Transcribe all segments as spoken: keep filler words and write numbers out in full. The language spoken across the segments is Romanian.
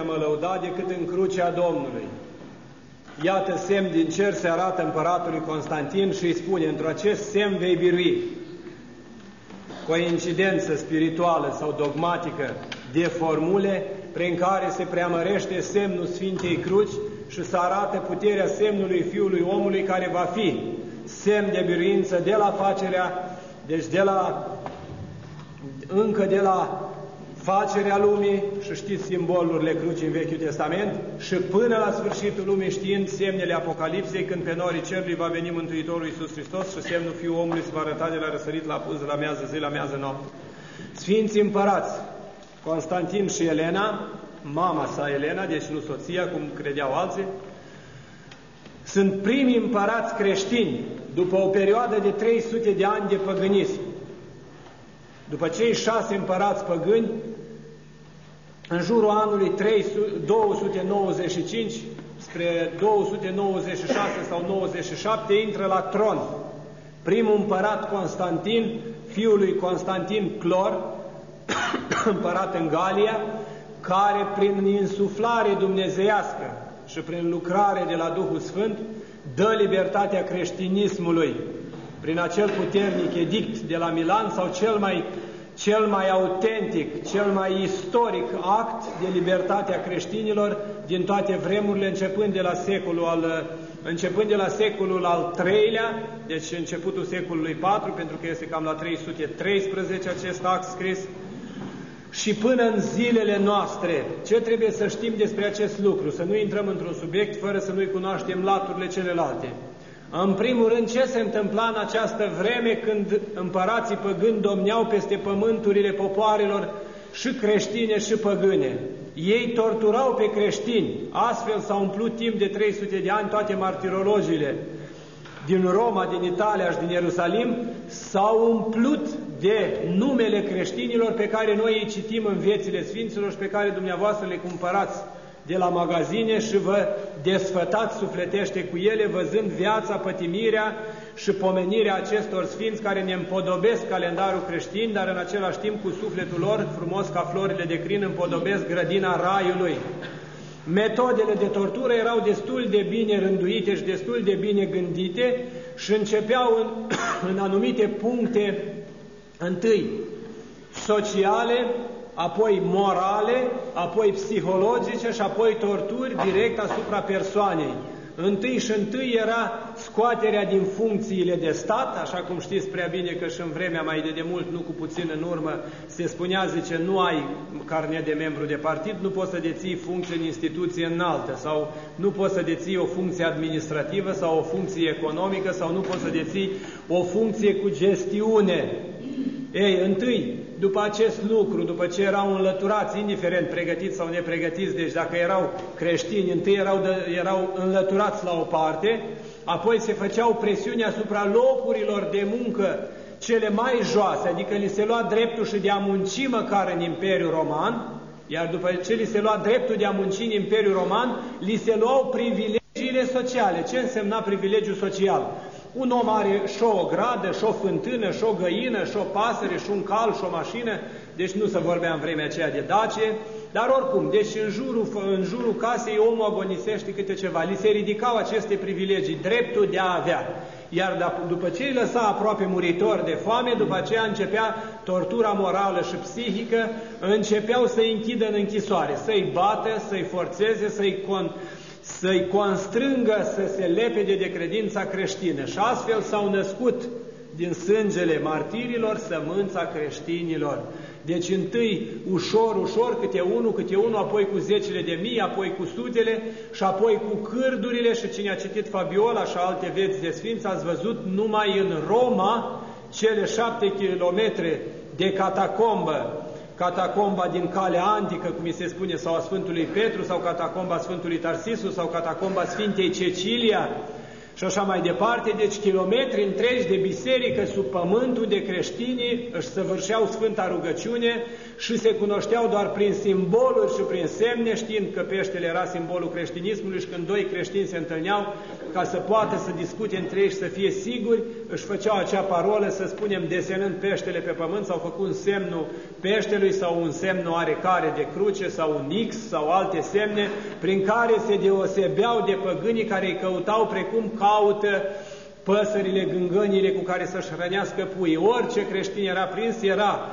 a mă lăuda decât în crucea Domnului. Iată, semn din cer se arată împăratului Constantin și îi spune, într-acest semn vei birui. Coincidență spirituală sau dogmatică de formule prin care se preamărește semnul Sfintei Cruci și se arată puterea semnului Fiului Omului care va fi semn de biruință de la facerea, deci de la, încă de la facerea lumii, și știți simbolurile crucii în Vechiul Testament, și până la sfârșitul lumii, știind semnele Apocalipsei, când pe norii cerului va veni Mântuitorul Iisus Hristos și semnul Fiul Omului se va arăta de la răsărit la apus, la miază zi, la miază noapte. Sfinții împărați, Constantin și Elena, mama sa Elena, deci nu soția, cum credeau alții, sunt primii împărați creștini după o perioadă de trei sute de ani de păgânism. După cei șase împărați păgâni, în jurul anului două sute nouăzeci și cinci spre două sute nouăzeci și șase sau nouăzeci și șapte intră la tron primul împărat Constantin, fiul lui Constantin Clor, împărat în Galia, care prin insuflare dumnezeiască și prin lucrare de la Duhul Sfânt dă libertatea creștinismului prin acel puternic edict de la Milan, sau cel mai, cel mai autentic, cel mai istoric act de libertate a creștinilor din toate vremurile, începând de la secolul al, începând de la secolul al treilea, deci începutul secolului patru, pentru că este cam la trei sute treisprezece acest act scris, și până în zilele noastre. Ce trebuie să știm despre acest lucru? Să nu intrăm într-un subiect fără să nu-i cunoaștem laturile celelalte. În primul rând, ce se întâmpla în această vreme când împărații păgâni domneau peste pământurile popoarelor și creștine și păgâne? Ei torturau pe creștini, astfel s-au umplut timp de trei sute de ani toate martirologiile din Roma, din Italia și din Ierusalim, s-au umplut de numele creștinilor pe care noi îi citim în viețile Sfinților și pe care dumneavoastră le cumpărați de la magazine și vă desfătați sufletește cu ele, văzând viața, pătimirea și pomenirea acestor sfinți care ne împodobesc calendarul creștin, dar în același timp cu sufletul lor, frumos ca florile de crin, împodobesc grădina Raiului. Metodele de tortură erau destul de bine rânduite și destul de bine gândite și începeau în, în anumite puncte, întâi sociale, apoi morale, apoi psihologice și apoi torturi direct asupra persoanei. Întâi și întâi era scoaterea din funcțiile de stat, așa cum știți prea bine că și în vremea mai de demult, nu cu puțin în urmă, se spunea, zice, nu ai carnet de membru de partid, nu poți să deții funcție în instituție înaltă, sau nu poți să deții o funcție administrativă sau o funcție economică, sau nu poți să deții o funcție cu gestiune. Ei, întâi, după acest lucru, după ce erau înlăturați, indiferent pregătiți sau nepregătiți, deci dacă erau creștini, întâi erau, erau înlăturați la o parte, apoi se făceau presiuni asupra locurilor de muncă cele mai joase, adică li se lua dreptul și de a munci măcar în Imperiul Roman, iar după ce li se lua dreptul de a munci în Imperiul Roman, li se luau privilegiile sociale. Ce însemna privilegiul social? Un om are și o ogradă, și o fântână, și o găină, și o pasăre, și un cal, și o mașină, deci nu se vorbea în vremea aceea de dacie, dar oricum, deci în jurul, în jurul casei omul agonisește câte ceva, li se ridicau aceste privilegii, dreptul de a avea. Iar după ce îi lăsa aproape muritor de foame, după aceea începea tortura morală și psihică, începeau să-i închidă în închisoare, să-i bată, să-i forțeze, să-i con... să-i constrângă să se lepede de credința creștină. Și astfel s-au născut din sângele martirilor sămânța creștinilor. Deci întâi ușor, ușor, câte unul, câte unul, apoi cu zecile de mii, apoi cu sutele și apoi cu cârdurile. Și cine a citit Fabiola și alte vieți de sfinți, ați văzut numai în Roma cele șapte kilometre de catacombă, catacomba din Calea Antică, cum îi se spune, sau a Sfântului Petru, sau catacomba Sfântului Tarsisu, sau catacomba Sfintei Cecilia, și așa mai departe, deci kilometri întregi de biserică sub pământul, de creștini își săvârșeau sfânta rugăciune și se cunoșteau doar prin simboluri și prin semne, știind că peștele era simbolul creștinismului și când doi creștini se întâlneau, ca să poată să discute între ei și să fie siguri, își făceau acea parolă, să spunem, desenând peștele pe pământ, sau făcând semnul peștelui sau un semn oarecare de cruce sau un X sau alte semne prin care se deosebeau de păgânii care îi căutau precum caută păsările, gângănile cu care să-și hrănească puii. Orice creștin era prins, era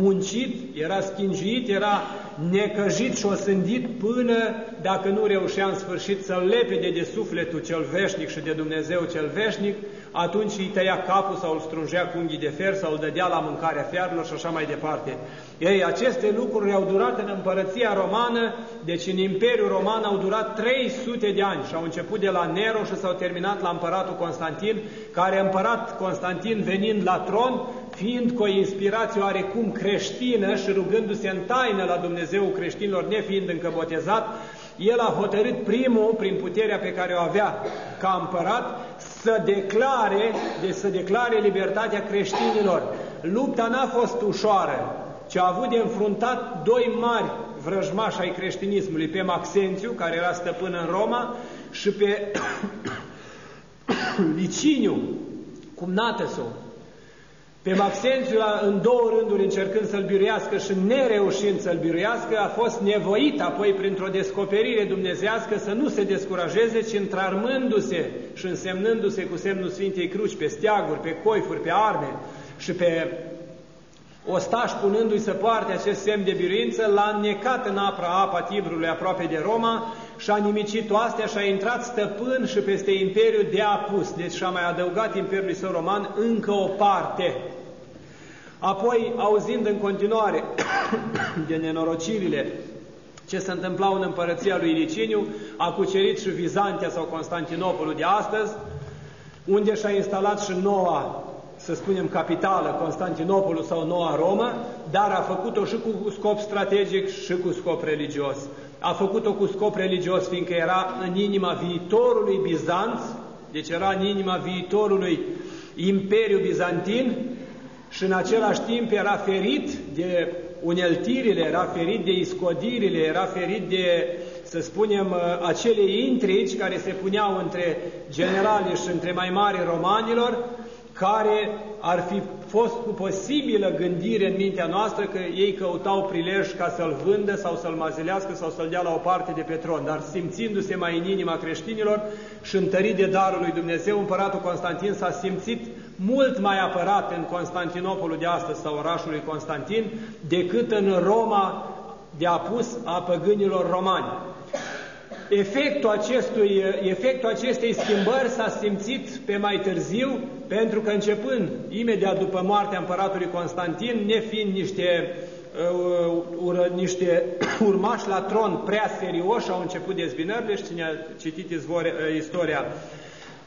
muncit, era schingiuit, era necăjit și osândit până, dacă nu reușea în sfârșit să-l lepede de sufletul cel veșnic și de Dumnezeu cel veșnic, atunci îi tăia capul sau îl strungea cu unghii de fer sau îl dădea la mâncarea fiarilor și așa mai departe. Ei, aceste lucruri au durat în împărăția romană, deci în Imperiul Roman au durat trei sute de ani și au început de la Nero și s-au terminat la împăratul Constantin, care împărat Constantin venind la tron, fiind cu o inspirație oarecum creștină și rugându-se în taină la Dumnezeu creștinilor, nefiind încă botezat, el a hotărât primul, prin puterea pe care o avea ca împărat, să declare, deci să declare libertatea creștinilor. Lupta n-a fost ușoară, ci a avut de înfruntat doi mari vrăjmași ai creștinismului, pe Maxențiu, care era stăpân în Roma, și pe Liciniu, cumnată-său. Pe Maxențiu, în două rânduri încercând să-l biruiască și nereușind să-l biruiască, a fost nevoit apoi printr-o descoperire dumnezească să nu se descurajeze, ci întrarmându-se și însemnându-se cu semnul Sfintei Cruci pe steaguri, pe coifuri, pe arme și pe ostași, punându-i să poarte acest semn de biruință, l-a înnecat în apra apa Tibrului aproape de Roma și a nimicit oastea și a intrat stăpân și peste Imperiul de apus, deci și-a mai adăugat Imperiului său roman încă o parte. Apoi, auzind în continuare de nenorocirile ce se întâmplau în împărăția lui Liciniu, a cucerit și Bizanția sau Constantinopolul de astăzi, unde și-a instalat și noua, să spunem, capitală, Constantinopolul sau Noua Romă, dar a făcut-o și cu scop strategic și cu scop religios. A făcut-o cu scop religios, fiindcă era în inima viitorului Bizanț, deci era în inima viitorului Imperiu Bizantin, și în același timp era ferit de uneltirile, era ferit de iscodirile, era ferit de, să spunem, acele intrigi care se puneau între generali și între mai mari romanilor, care ar fi fost cu posibilă gândire în mintea noastră că ei căutau prilej ca să-l vândă sau să-l mazilească sau să-l dea la o parte de pe tron, dar simțindu-se mai în inima creștinilor și întărit de darul lui Dumnezeu, împăratul Constantin s-a simțit mult mai apărat în Constantinopolul de astăzi sau orașul lui Constantin decât în Roma de apus a păgânilor romani. Efectul, acestui, efectul acestei schimbări s-a simțit pe mai târziu, pentru că începând imediat după moartea împăratului Constantin, nefiind niște, uh, ură, niște urmași la tron prea serioși, au început dezbinările și cine a citit izvore, uh, istoria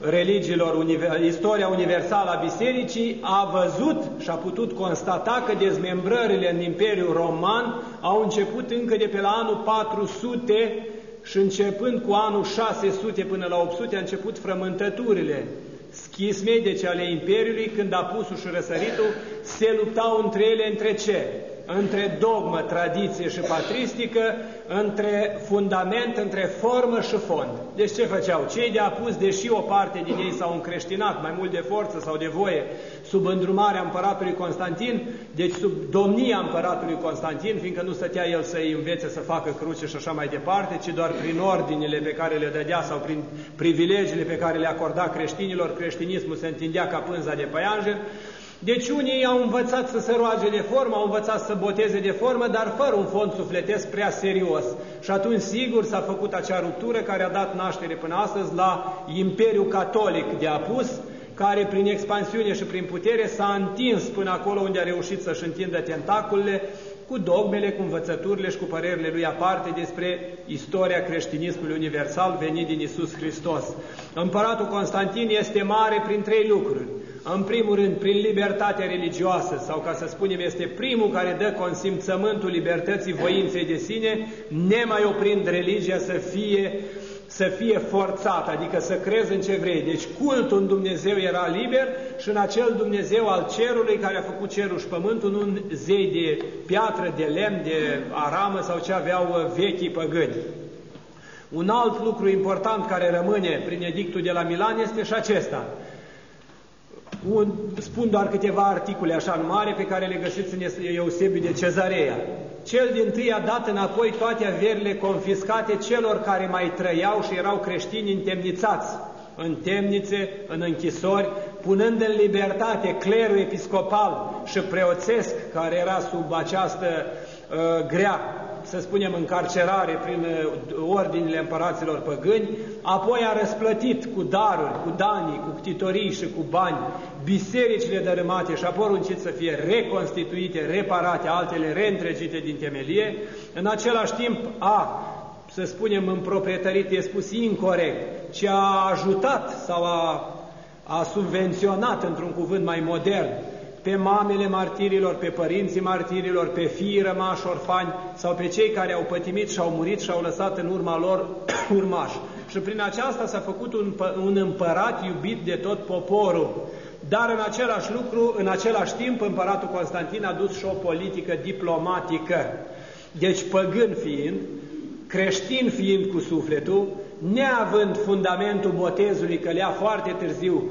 religiilor, univer, istoria universală a bisericii, a văzut și a putut constata că dezmembrările în Imperiul Roman au început încă de pe la anul patru sute și începând cu anul șase sute până la opt sute a început frământăturile schismei, deci ale Imperiului, când apusul și răsăritul se luptau între ele, între ce? Între dogmă, tradiție și patristică, între fundament, între formă și fond. Deci ce făceau? Cei de apus, deși o parte din ei s-au încreștinat, mai mult de forță sau de voie, sub îndrumarea împăratului Constantin, deci sub domnia împăratului Constantin, fiindcă nu stătea el să îi învețe să facă cruce și așa mai departe, ci doar prin ordinele pe care le dădea sau prin privilegiile pe care le acorda creștinilor, creștinismul se întindea ca pânza de păianjen. Deci unii au învățat să se roage de formă, au învățat să boteze de formă, dar fără un fond sufletesc prea serios. Și atunci, sigur, s-a făcut acea ruptură care a dat naștere până astăzi la Imperiul Catolic de apus, care prin expansiune și prin putere s-a întins până acolo unde a reușit să-și întindă tentaculele, cu dogmele, cu învățăturile și cu părerile lui aparte despre istoria creștinismului universal venit din Iisus Hristos. Împăratul Constantin este mare prin trei lucruri. În primul rând, prin libertatea religioasă, sau ca să spunem, este primul care dă consimțământul libertății voinței de sine, nemai oprind religia să fie să fie forțat, adică să crezi în ce vrei. Deci cultul în Dumnezeu era liber și în acel Dumnezeu al cerului care a făcut cerul și pământul, nu în zei de piatră, de lemn, de aramă sau ce aveau vechii păgâni. Un alt lucru important care rămâne prin edictul de la Milan este și acesta. Un, spun doar câteva articole așa în mare pe care le găsiți în Eusebiu de Cezareea. Cel dintâi a dat înapoi toate averile confiscate celor care mai trăiau și erau creștini întemnițați în temnițe, în închisori, punând în libertate clerul episcopal și preoțesc care era sub această uh, grea, să spunem, încarcerare prin uh, ordinile împăraților păgâni. Apoi a răsplătit cu daruri, cu danii, cu ctitorii și cu bani bisericile dărâmate și a poruncit să fie reconstituite, reparate, altele reîntregite din temelie. În același timp a, să spunem, împroprietărit, e spus incorect, ci a ajutat sau a, a subvenționat, într-un cuvânt mai modern, pe mamele martirilor, pe părinții martirilor, pe fiii rămași orfani sau pe cei care au pătimit și au murit și au lăsat în urma lor urmași. Și prin aceasta s-a făcut un, un împărat iubit de tot poporul. Dar în același lucru, în același timp, împăratul Constantin a dus și o politică diplomatică. Deci păgân fiind, creștin fiind cu sufletul, neavând fundamentul botezului, că le-a foarte târziu,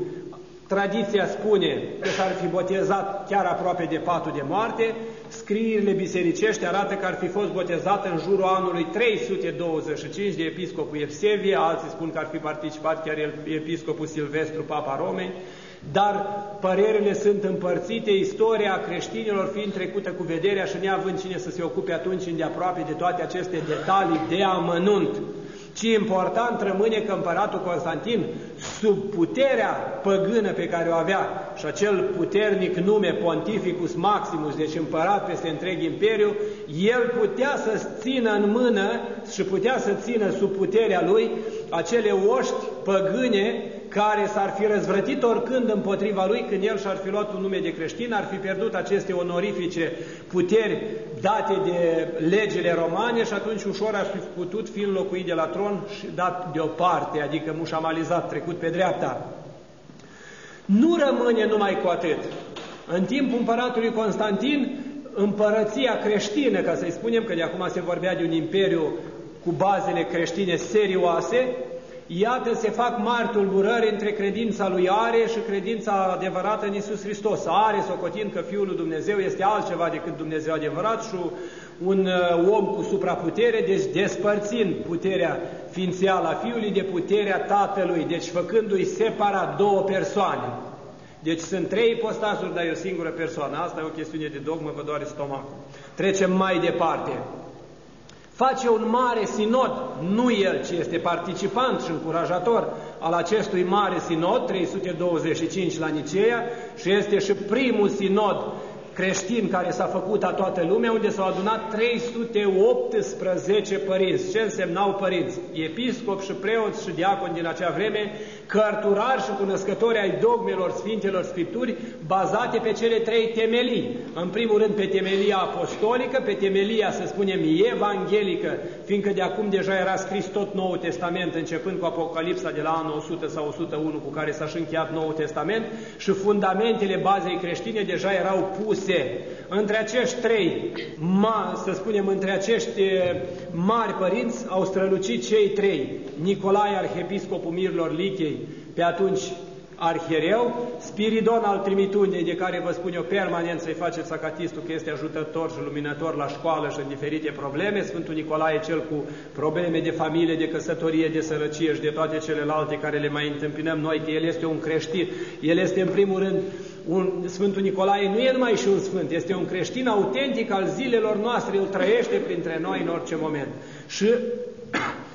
tradiția spune că s-ar fi botezat chiar aproape de patul de moarte, scrierile bisericești arată că ar fi fost botezat în jurul anului trei sute douăzeci și cinci de episcopul Evsevie, alții spun că ar fi participat chiar episcopul Silvestru, papa Romei, dar părerile sunt împărțite, istoria creștinilor fiind trecută cu vederea și neavând cine să se ocupe atunci îndeaproape de toate aceste detalii de amănunt. Și important rămâne că împăratul Constantin, sub puterea păgână pe care o avea, și acel puternic nume Pontificus Maximus, deci împărat peste întreg imperiu, el putea să țină în mână și putea să țină sub puterea lui acele oști păgâne care s-ar fi răzvrătit oricând împotriva lui. Când el și-ar fi luat un nume de creștin, ar fi pierdut aceste onorifice puteri date de legile romane și atunci ușor ar fi putut fi înlocuit de la tron și dat deoparte, adică mușamalizat, trecut pe dreapta. Nu rămâne numai cu atât. În timpul împăratului Constantin, împărăția creștină, ca să-i spunem, că de acum se vorbea de un imperiu cu bazele creștine serioase, iată, se fac mari tulburări între credința lui Are și credința adevărată în Iisus Hristos. Are, socotind că Fiul lui Dumnezeu este altceva decât Dumnezeu adevărat și un om cu supraputere, deci despărțind puterea ființială a Fiului de puterea Tatălui, deci făcându-i separat două persoane. Deci sunt trei ipostasuri, dar e o singură persoană. Asta e o chestiune de dogmă, vă doare stomacul. Trecem mai departe. Face un mare sinod, nu el, ci este participant și încurajator al acestui mare sinod, trei sute douăzeci și cinci la Niceea, și este și primul sinod creștin care s-a făcut a toată lumea, unde s-au adunat trei sute optsprezece părinți. Ce însemnau părinți? Episcopi și preoți și diaconi din acea vreme, cărturari și cunoscători ai dogmelor Sfintelor Scripturi, bazate pe cele trei temelii. În primul rând pe temelia apostolică, pe temelia, să spunem, evanghelică, fiindcă de acum deja era scris tot Noul Testament, începând cu Apocalipsa de la anul o sută sau o sută unu, cu care s-a și încheiat Noul Testament, și fundamentele bazei creștine deja erau puse. Între acești trei, ma, să spunem, între acești mari părinți au strălucit cei trei: Nicolae, arhiepiscopul Mirilor Lichei, pe atunci arhiereu, Spiridon al Trimitundei, de care vă spun eu permanent să-i faceți acatistul, că este ajutător și luminător la școală și în diferite probleme, Sfântul Nicolae cel cu probleme de familie, de căsătorie, de sărăcie și de toate celelalte care le mai întâmpinăm noi, că el este un creștin, el este în primul rând un, Sfântul Nicolae nu e numai și un sfânt, este un creștin autentic al zilelor noastre, el trăiește printre noi în orice moment. Și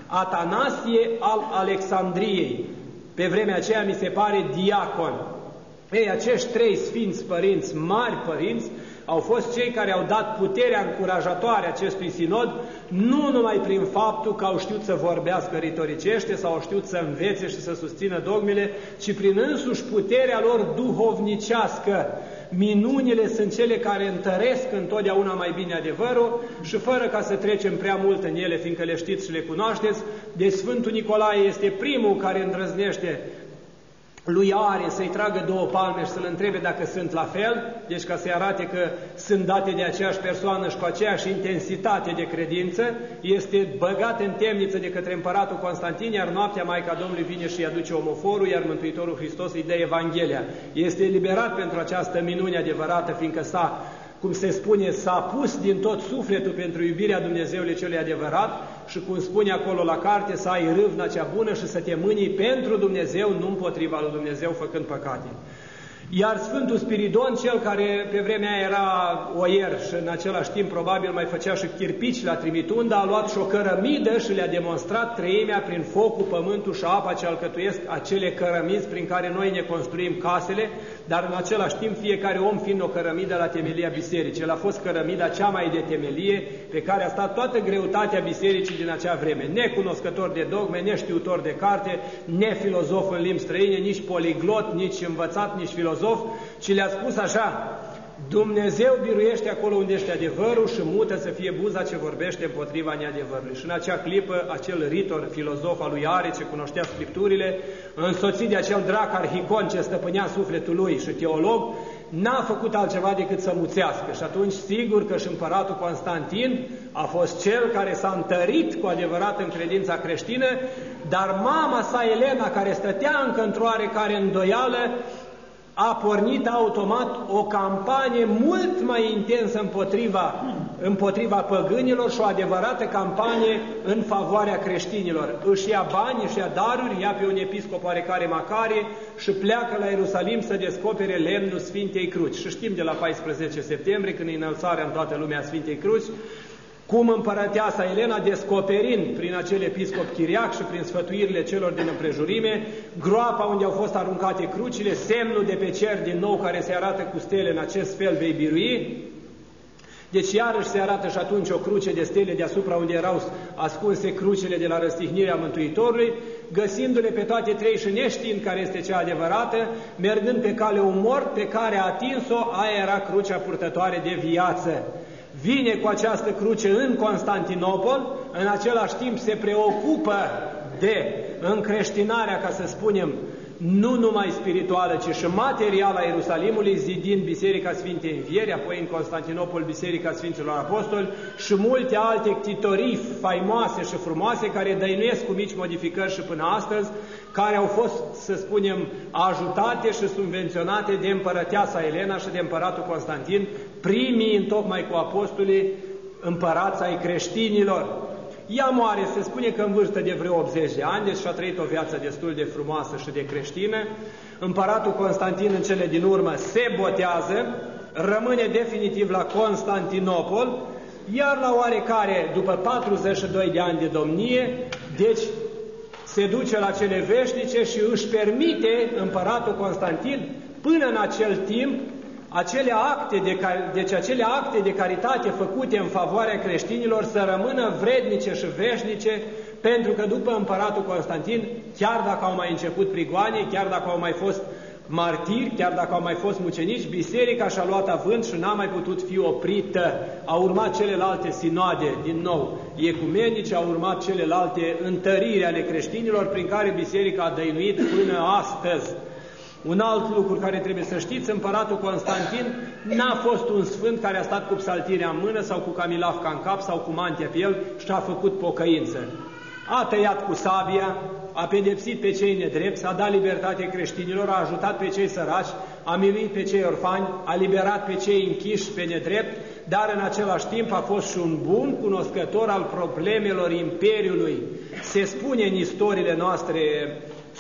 Atanasie al Alexandriei, pe vremea aceea mi se pare diacon. Ei, acești trei sfinți părinți, mari părinți, au fost cei care au dat puterea încurajatoare acestui sinod, nu numai prin faptul că au știut să vorbească retoricește sau au știut să învețe și să susțină dogmele, ci prin însuși puterea lor duhovnicească. Minunile sunt cele care întăresc întotdeauna mai bine adevărul și fără ca să trecem prea mult în ele, fiindcă le știți și le cunoașteți, deci Sfântul Nicolae este primul care îndrăznește lui Are să-i tragă două palme și să-l întrebe dacă sunt la fel, deci ca să-i arate că sunt date de aceeași persoană și cu aceeași intensitate de credință, este băgat în temniță de către împăratul Constantin, iar noaptea Maica Domnului vine și îi aduce omoforul, iar Mântuitorul Hristos îi dă Evanghelia. Este eliberat pentru această minune adevărată, fiindcă s-a, cum se spune, s-a pus din tot sufletul pentru iubirea Dumnezeului celui adevărat și, cum spune acolo la carte, să ai râvna cea bună și să te mâni pentru Dumnezeu, nu împotriva lui Dumnezeu, făcând păcate. Iar Sfântul Spiridon, cel care pe vremea aia era oier și în același timp probabil mai făcea și chirpici la Trimitunda, a luat și o cărămidă și le-a demonstrat treimea prin focul, pământul și apa ce alcătuiesc acele cărămizi prin care noi ne construim casele, dar în același timp fiecare om fiind o cărămidă la temelia bisericii. El a fost cărămida cea mai de temelie pe care a stat toată greutatea bisericii din acea vreme. Necunoscător de dogme, neștiutor de carte, nefilozof în limbi străine, nici poliglot, nici învățat, nici filozof, ci le-a spus așa: Dumnezeu biruiește acolo unde este adevărul și mută să fie buza ce vorbește împotriva neadevărului. Și în acea clipă, acel ritor filozof al lui Are, ce cunoștea Scripturile, însoțit de acel drac arhicon ce stăpânea sufletul lui și teolog, n-a făcut altceva decât să muțească. Și atunci, sigur că și împăratul Constantin a fost cel care s-a întărit cu adevărat în credința creștină, dar mama sa, Elena, care stătea încă într-o oarecare îndoială, a pornit automat o campanie mult mai intensă împotriva, împotriva păgânilor și o adevărată campanie în favoarea creștinilor. Își ia bani, își ia daruri, ia pe un episcop oarecare Macarie și pleacă la Ierusalim să descopere lemnul Sfintei Cruci. Și știm de la paisprezece septembrie, când e înălțarea în toată lumea Sfintei Cruci, cum împărăteasa Elena, descoperind prin acel episcop Chiriac și prin sfătuirile celor din împrejurime groapa unde au fost aruncate crucile, semnul de pe cer din nou care se arată cu stele, în acest fel vei birui. Deci iarăși se arată și atunci o cruce de stele deasupra unde erau ascunse crucile de la răstignirea Mântuitorului, găsindu-le pe toate trei și neștiind care este cea adevărată, mergând pe cale umor pe care a atins-o, aia era crucea purtătoare de viață. Vine cu această cruce în Constantinopol, în același timp se preocupă de încreștinarea, ca să spunem, nu numai spirituală, ci și materială a Ierusalimului, zidind Biserica Sfintei Învieri, apoi în Constantinopol Biserica Sfinților Apostoli și multe alte ctitorii faimoase și frumoase care dăinuiesc cu mici modificări și până astăzi, care au fost, să spunem, ajutate și subvenționate de împărăteasa Elena și de împăratul Constantin, primii întocmai cu apostolii împărați ai creștinilor. Ea moare, se spune că în vârstă de vreo optzeci de ani, deci și-a trăit o viață destul de frumoasă și de creștină. Împăratul Constantin în cele din urmă se botează, rămâne definitiv la Constantinopol, iar la oarecare, după patruzeci și doi de ani de domnie, deci se duce la cele veșnice și își permite împăratul Constantin până în acel timp acele acte de, deci acele acte de caritate făcute în favoarea creștinilor să rămână vrednice și veșnice, pentru că după împăratul Constantin, chiar dacă au mai început prigoane, chiar dacă au mai fost martiri, chiar dacă au mai fost mucenici, biserica și-a luat avânt și n-a mai putut fi oprită. Au urmat celelalte sinoade, din nou, ecumenice, au urmat celelalte întăriri ale creștinilor, prin care biserica a dăinuit până astăzi. Un alt lucru care trebuie să știți, împăratul Constantin n-a fost un sfânt care a stat cu psaltirea în mână sau cu camilafca în cap sau cu mantia pe el și a făcut pocăință. A tăiat cu sabia, a pedepsit pe cei nedrepți, a dat libertate creștinilor, a ajutat pe cei săraci, a miluit pe cei orfani, a liberat pe cei închiși pe nedrept, dar în același timp a fost și un bun cunoscător al problemelor Imperiului. Se spune în istoriile noastre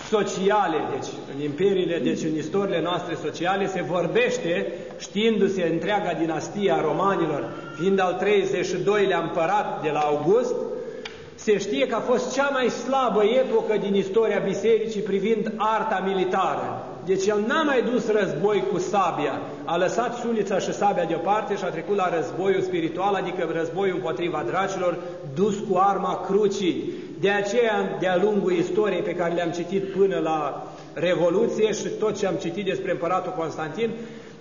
sociale, deci în imperiile, deci în istoriile noastre sociale, se vorbește, știindu-se întreaga dinastia romanilor, fiind al treizeci și doilea împărat de la August, se știe că a fost cea mai slabă epocă din istoria bisericii privind arta militară. Deci el n-a mai dus război cu sabia, a lăsat sulița și sabia deoparte și a trecut la războiul spiritual, adică războiul împotriva dracilor, dus cu arma crucii. De aceea, de-a lungul istoriei pe care le-am citit până la Revoluție și tot ce am citit despre împăratul Constantin,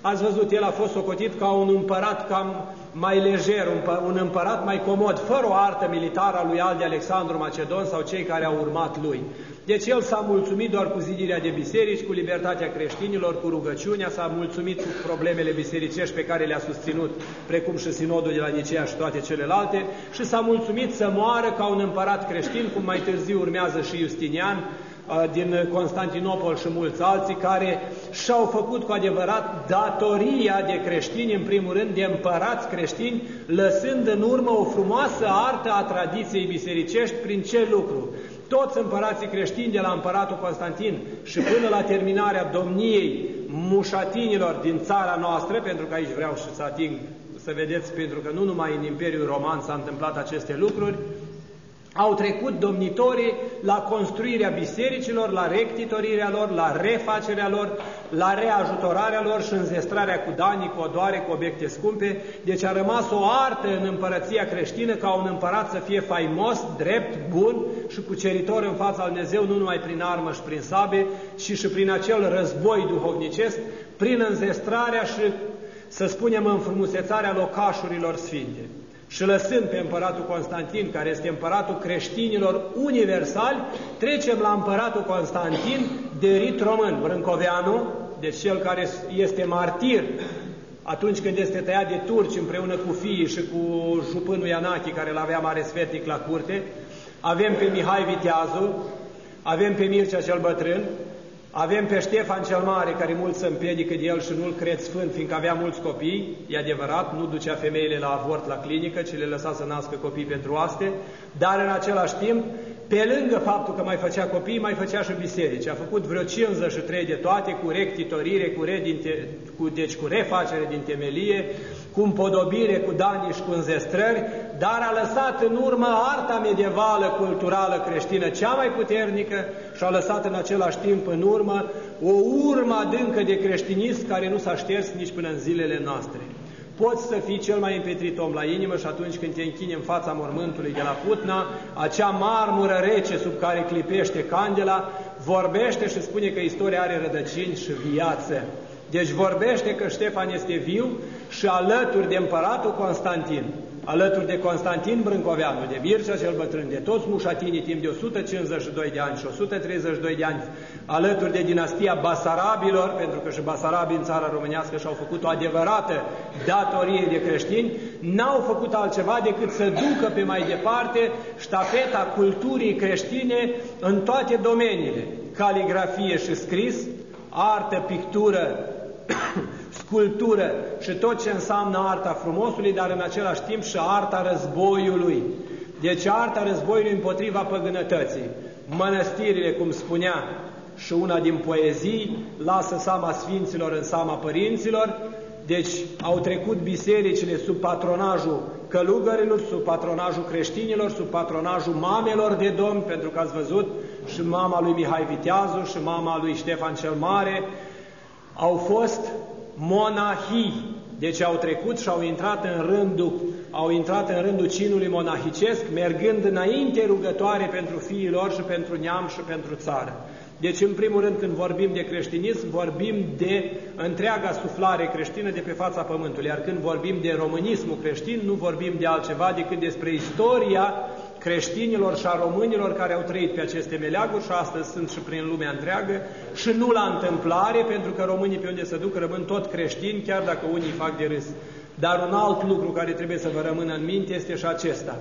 ați văzut, el a fost socotit ca un împărat cam mai lejer, un împărat mai comod, fără o artă militară a lui al de Alexandru Macedon sau cei care au urmat lui. Deci el s-a mulțumit doar cu zidirea de biserici, cu libertatea creștinilor, cu rugăciunea, s-a mulțumit cu problemele bisericești pe care le-a susținut, precum și sinodul de la Niceea și toate celelalte, și s-a mulțumit să moară ca un împărat creștin, cum mai târziu urmează și Iustinian, din Constantinopol și mulți alții care și-au făcut cu adevărat datoria de creștini, în primul rând de împărați creștini, lăsând în urmă o frumoasă artă a tradiției bisericești prin ce lucru? Toți împărații creștini de la împăratul Constantin și până la terminarea domniei mușatinilor din țara noastră, pentru că aici vreau să ating, să vedeți, pentru că nu numai în Imperiul Roman s-a întâmplat aceste lucruri, au trecut domnitorii la construirea bisericilor, la rectitorirea lor, la refacerea lor, la reajutorarea lor și înzestrarea cu danii, cu odoare, cu obiecte scumpe. Deci a rămas o artă în împărăția creștină ca un împărat să fie faimos, drept, bun și cuceritor în fața lui Dumnezeu, nu numai prin armă și prin sabie, ci și prin acel război duhovnicesc, prin înzestrarea și, să spunem, înfrumusețarea locașurilor sfinte. Și lăsând pe împăratul Constantin, care este împăratul creștinilor universali, trecem la împăratul Constantin de rit român, Brâncoveanu, deci cel care este martir atunci când este tăiat de turci împreună cu fiii și cu jupânul Ianachi, care l-avea mare sfetnic la curte. Avem pe Mihai Viteazul, avem pe Mircea cel Bătrân, avem pe Ștefan cel Mare, care mulți se împiedică de el și nu-l cred sfânt, fiindcă avea mulți copii, e adevărat, nu ducea femeile la avort la clinică, ci le lăsa să nască copii pentru aste, dar în același timp, pe lângă faptul că mai făcea copii, mai făcea și biserici. A făcut vreo cincizeci și trei de toate, cu rectitorire, cu, re din te, cu, deci cu refacere din temelie, cu împodobire, cu danii și cu înzestrări, dar a lăsat în urmă arta medievală, culturală, creștină, cea mai puternică și a lăsat în același timp în urmă o urmă adâncă de creștinism care nu s-a șters nici până în zilele noastre. Poți să fii cel mai împetrit om la inimă și atunci când te închini în fața mormântului de la Putna, acea marmură rece sub care clipește candela, vorbește și spune că istoria are rădăcini și viață. Deci vorbește că Ștefan este viu și alături de împăratul Constantin, alături de Constantin Brâncoveanu, de Mircea cel Bătrân, de toți mușatinii timp de o sută cincizeci și doi de ani și o sută treizeci și doi de ani, alături de dinastia Basarabilor, pentru că și Basarabii în țara românească și-au făcut o adevărată datorie de creștini, n-au făcut altceva decât să ducă pe mai departe ștafeta culturii creștine în toate domeniile, caligrafie și scris, artă, pictură, sculptură și tot ce înseamnă arta frumosului, dar în același timp și arta războiului. Deci arta războiului împotriva păgânătății. Mănăstirile, cum spunea și una din poezii, lasă seama sfinților în seama părinților, deci au trecut bisericile sub patronajul călugărilor, sub patronajul creștinilor, sub patronajul mamelor de domn, pentru că ați văzut și mama lui Mihai Viteazu și mama lui Ștefan cel Mare au fost monahii, deci au trecut și au intrat în rândul, au intrat în rândul cinului monahicesc, mergând înainte rugătoare pentru fiii lor și pentru neam și pentru țară. Deci, în primul rând, când vorbim de creștinism, vorbim de întreaga suflare creștină de pe fața pământului, iar când vorbim de românismul creștin, nu vorbim de altceva decât despre istoria creștinilor și a românilor care au trăit pe aceste meleaguri și astăzi sunt și prin lumea întreagă și nu la întâmplare, pentru că românii pe unde se duc rămân tot creștini, chiar dacă unii fac de râs. Dar un alt lucru care trebuie să vă rămână în minte este și acesta.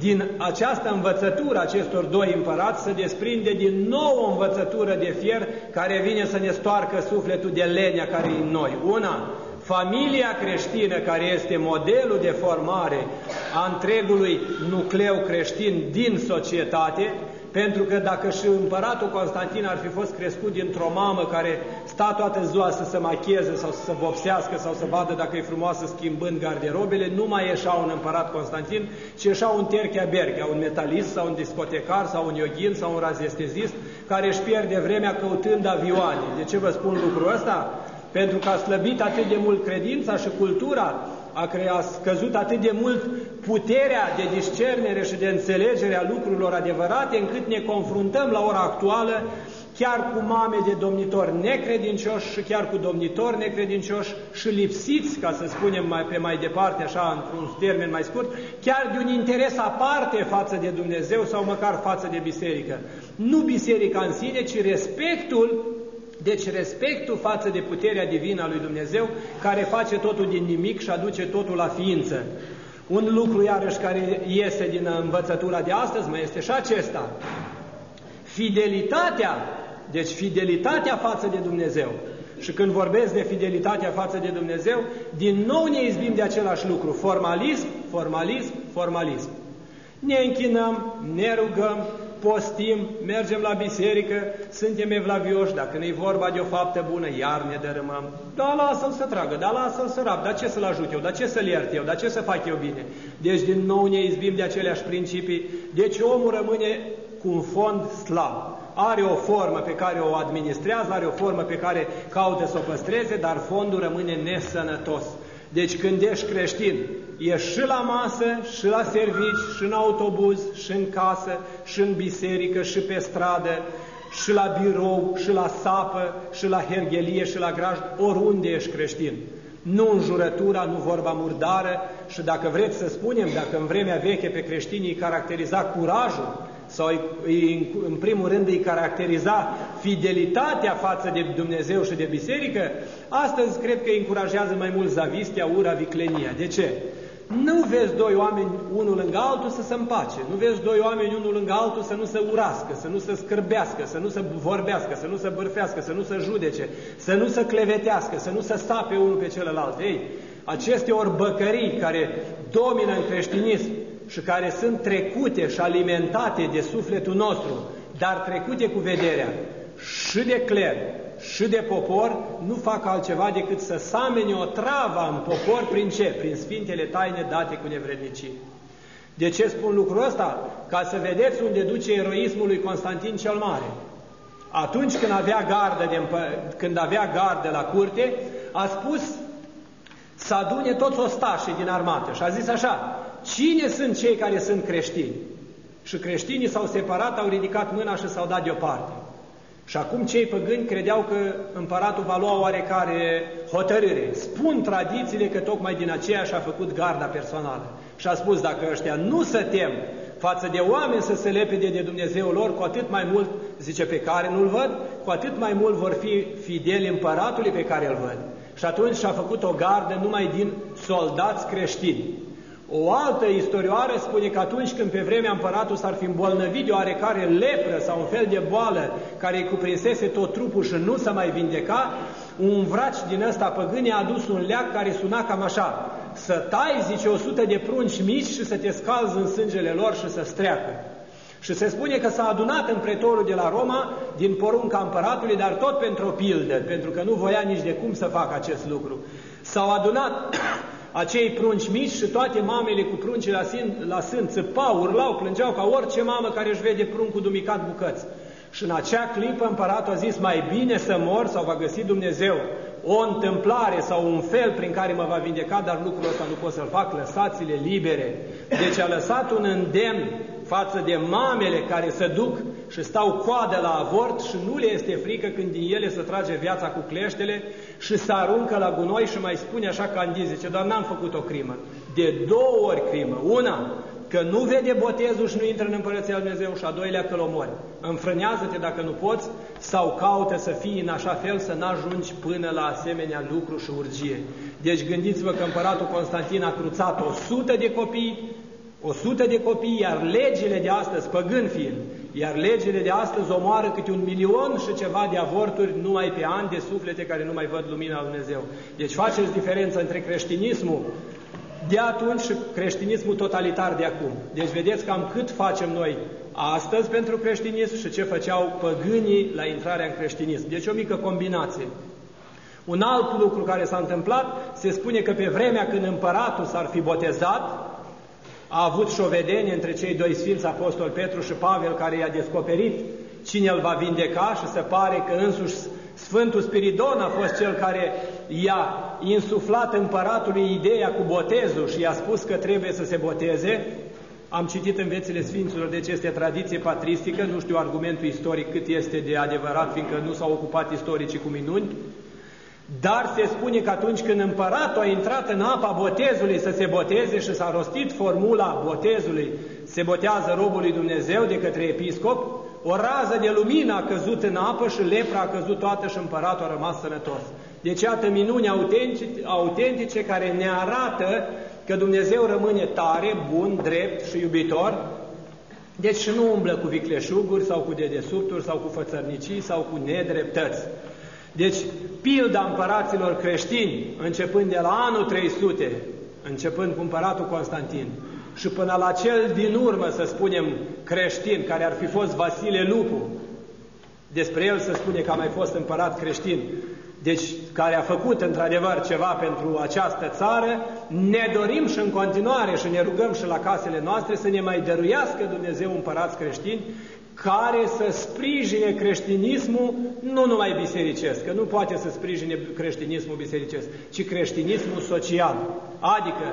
Din această învățătură acestor doi împărați se desprinde din nou o învățătură de fier care vine să ne stoarcă sufletul de lenea care e în noi. Una, familia creștină care este modelul de formare a întregului nucleu creștin din societate, Pentru că dacă și împăratul Constantin ar fi fost crescut dintr-o mamă care sta toată ziua să se machieze sau să se vopsească sau să vadă dacă e frumoasă schimbând garderobele, nu mai ieșea un împărat Constantin, ci ieșea un terchea-berchea, un metalist sau un discotecar sau un ioghin sau un razestezist care își pierde vremea căutând avioane. De ce vă spun lucrul ăsta? Pentru că a slăbit atât de mult credința și cultura, a, cre a scăzut atât de mult puterea de discernere și de înțelegere a lucrurilor adevărate, încât ne confruntăm la ora actuală chiar cu mame de domnitori necredincioși și chiar cu domnitori necredincioși și lipsiți, ca să spunem mai, pe mai departe, așa, într-un termen mai scurt, chiar de un interes aparte față de Dumnezeu sau măcar față de biserică. Nu biserica în sine, ci respectul. Deci respectul față de puterea divină a lui Dumnezeu, care face totul din nimic și aduce totul la ființă. Un lucru, iarăși, care iese din învățătura de astăzi, mai este și acesta. Fidelitatea, deci fidelitatea față de Dumnezeu. Și când vorbesc de fidelitatea față de Dumnezeu, din nou ne izbim de același lucru. Formalism, formalism, formalism. Ne închinăm, ne rugăm, postim, mergem la biserică, suntem evlavioși, dacă nu-i vorba de o faptă bună, iar ne dărâmăm. Da, lasă-l să tragă, da, lasă-l să rab, da, ce să-l ajut eu, da, ce să-l iert eu, da, ce să fac eu bine. Deci din nou ne izbim de aceleași principii. Deci omul rămâne cu un fond slab. Are o formă pe care o administrează, are o formă pe care caută să o păstreze, dar fondul rămâne nesănătos. Deci când ești creștin, ești și la masă, și la servici, și în autobuz, și în casă, și în biserică, și pe stradă, și la birou, și la sapă, și la herghelie, și la grajd, oriunde ești creștin. Nu în jurătura, nu vorba murdară, și dacă vreți să spunem, dacă în vremea veche pe creștinii îi caracteriza curajul, sau îi, în primul rând îi caracteriza fidelitatea față de Dumnezeu și de biserică, astăzi cred că îi încurajează mai mult zavistia, ura, viclenia. De ce? Nu vezi doi oameni unul lângă altul să se împace, nu vezi doi oameni unul lângă altul să nu se urască, să nu se scârbească, să nu se vorbească, să nu se bârfească, să nu se judece, să nu se clevetească, să nu se sape unul pe celălalt. Ei, aceste orbăcării care domină în creștinism și care sunt trecute și alimentate de sufletul nostru, dar trecute cu vederea și de cler și de popor, nu fac altceva decât să samene o travă în popor prin ce? Prin sfintele taine date cu nevrednicie. De ce spun lucrul ăsta? Ca să vedeți unde duce eroismul lui Constantin cel Mare. Atunci când avea gardă, de când avea gardă la curte, a spus să adune toți ostașii din armată și a zis așa: cine sunt cei care sunt creștini? Și creștinii s-au separat, au ridicat mâna și s-au dat deoparte. Și acum cei păgâni credeau că împăratul va lua oarecare hotărâre. Spun tradițiile că tocmai din aceea și-a făcut garda personală. Și a spus, dacă ăștia nu se tem față de oameni să se lepede de Dumnezeul lor, cu atât mai mult, zice, pe care nu-l văd, cu atât mai mult vor fi fideli împăratului pe care îl văd. Și atunci și-a făcut o gardă numai din soldați creștini. O altă istorioară spune că atunci când pe vremea împăratul s-ar fi îmbolnăvit de oarecare lepră sau un fel de boală care îi cuprinsese tot trupul și nu se mai vindeca, un vraci din ăsta păgân a adus un leac care suna cam așa: să tai, zice, o sută de prunci mici și să te scalzi în sângele lor și să streacă. Și se spune că s-a adunat în pretorul de la Roma din porunca împăratului, dar tot pentru o pildă, pentru că nu voia nici de cum să facă acest lucru. S-au adunat acei prunci mici și toate mamele cu prunci la sân, la sân țipau, urlau, plângeau ca orice mamă care își vede pruncul dumicat bucăți. Și în acea clipă împăratul a zis, mai bine să mor sau va găsi Dumnezeu o întâmplare sau un fel prin care mă va vindeca, dar lucrul ăsta nu pot să-l fac, lăsați-le libere. Deci a lăsat un îndemn față de mamele care se duc și stau coadă la avort și nu le este frică când din ele se trage viața cu cleștele și se aruncă la gunoi și mai spune așa candid, zice, doar n-am făcut o crimă. De două ori crimă. Una, că nu vede botezul și nu intră în Împărăția lui Dumnezeu, și a doilea, că-l omori. Înfrânează-te dacă nu poți sau caută să fii în așa fel să n-ajungi până la asemenea lucru și urgie. Deci gândiți-vă că împăratul Constantin a cruțat o sută de copii, o sută de copii, iar legile de astăzi, păgân fiind, iar legile de astăzi omoară câte un milion și ceva de avorturi numai pe ani de suflete care nu mai văd lumina lui Dumnezeu. Deci faceți diferența între creștinismul de atunci și creștinismul totalitar de acum. Deci vedeți cam cât facem noi astăzi pentru creștinism și ce făceau păgânii la intrarea în creștinism. Deci o mică combinație. Un alt lucru care s-a întâmplat, se spune că pe vremea când împăratul s-ar fi botezat, a avut șovedenie între cei doi sfinți apostoli Petru și Pavel, care i-a descoperit cine îl va vindeca și se pare că însuși Sfântul Spiridon a fost cel care i-a insuflat împăratului ideea cu botezul și i-a spus că trebuie să se boteze. Am citit în Viețile Sfinților, deci este tradiție patristică, nu știu argumentul istoric cât este de adevărat, fiindcă nu s-au ocupat istoricii cu minuni, dar se spune că atunci când împăratul a intrat în apa botezului să se boteze și s-a rostit formula botezului, se botează robul lui Dumnezeu de către episcop, o rază de lumină a căzut în apă și lepra a căzut toată și împăratul a rămas sănătos. Deci iată minuni autentice care ne arată că Dumnezeu rămâne tare, bun, drept și iubitor, deci și nu umblă cu vicleșuguri sau cu dedesubturi sau cu fățărnicii sau cu nedreptăți. Deci pilda împăraților creștini, începând de la anul trei sute, începând cu împăratul Constantin, și până la cel din urmă, să spunem, creștin, care ar fi fost Vasile Lupu, despre el se spune că a mai fost împărat creștin, deci care a făcut într-adevăr ceva pentru această țară, ne dorim și în continuare și ne rugăm și la casele noastre să ne mai dăruiască Dumnezeu împărați creștini, care să sprijine creștinismul nu numai bisericesc, că nu poate să sprijine creștinismul bisericesc, ci creștinismul social. Adică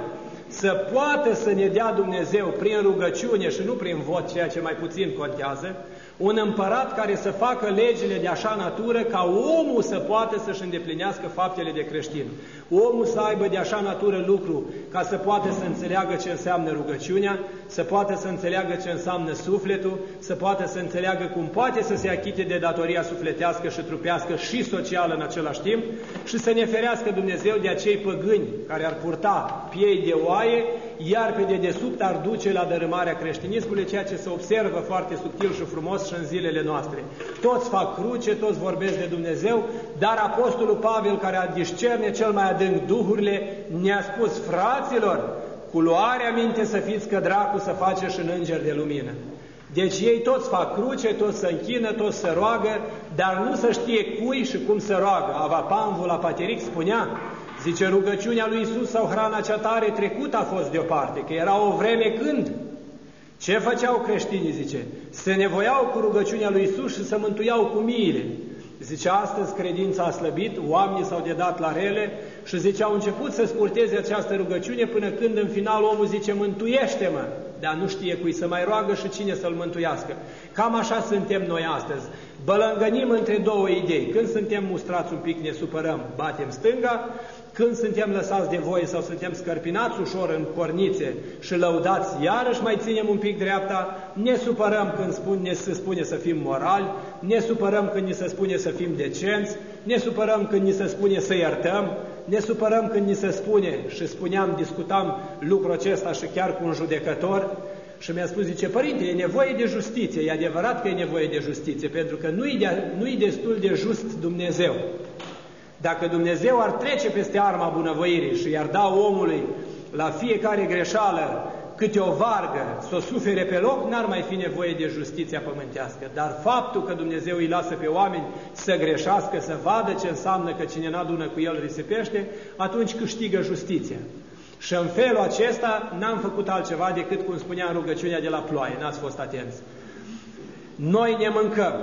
să poată să ne dea Dumnezeu prin rugăciune și nu prin vot, ceea ce mai puțin contează, un împărat care să facă legile de așa natură ca omul să poată să-și îndeplinească faptele de creștin. Omul să aibă de așa natură lucru ca să poată să înțeleagă ce înseamnă rugăciunea, să poată să înțeleagă ce înseamnă sufletul, să poată să înțeleagă cum poate să se achite de datoria sufletească și trupească și socială în același timp și să ne ferească Dumnezeu de acei păgâni care ar purta piei de oaie, iar pe dedesubt ar duce la dărâmarea creștinismului, ceea ce se observă foarte subtil și frumos și în zilele noastre. Toți fac cruce, toți vorbesc de Dumnezeu, dar Apostolul Pavel, care a discerne cel mai adânc duhurile, ne-a spus, fraților, cu luarea minte să fiți, că dracu să face și în înger de lumină. Deci ei toți fac cruce, toți se închină, toți se roagă, dar nu să știe cui și cum se roagă. Avapamvul Apateric spunea, zice, rugăciunea lui Iisus sau hrana cea tare trecută a fost deoparte, că era o vreme când. Ce făceau creștinii, zice? Se nevoiau cu rugăciunea lui Iisus și se mântuiau cu miile. Zice, astăzi credința a slăbit, oamenii s-au dedat la rele și, zice, au început să scurteze această rugăciune până când în final omul zice, mântuiește-mă, dar nu știe cui să mai roagă și cine să-l mântuiască. Cam așa suntem noi astăzi. Bălângănim între două idei. Când suntem mustrați un pic, ne supărăm, batem stânga. Când suntem lăsați de voie sau suntem scărpinați ușor în cornițe și lăudați, iarăși mai ținem un pic dreapta, ne supărăm când spun, ne se spune să fim morali, ne supărăm când ni se spune să fim decenți, ne supărăm când ni se spune să iertăm, ne supărăm când ni se spune, și spuneam, discutam lucrul acesta și chiar cu un judecător, și mi-a spus, zice, părinte, e nevoie de justiție, e adevărat că e nevoie de justiție, pentru că nu-i de, nu-i destul de just Dumnezeu. Dacă Dumnezeu ar trece peste arma bunăvoirii și i-ar da omului la fiecare greșeală câte o vargă, să o sufere pe loc, n-ar mai fi nevoie de justiția pământească. Dar faptul că Dumnezeu îi lasă pe oameni să greșească, să vadă ce înseamnă că cine n-adună cu el risipește, atunci câștigă justiția. Și în felul acesta n-am făcut altceva decât, cum spunea în rugăciunea de la ploaie, n-ați fost atenți. Noi ne mâncăm,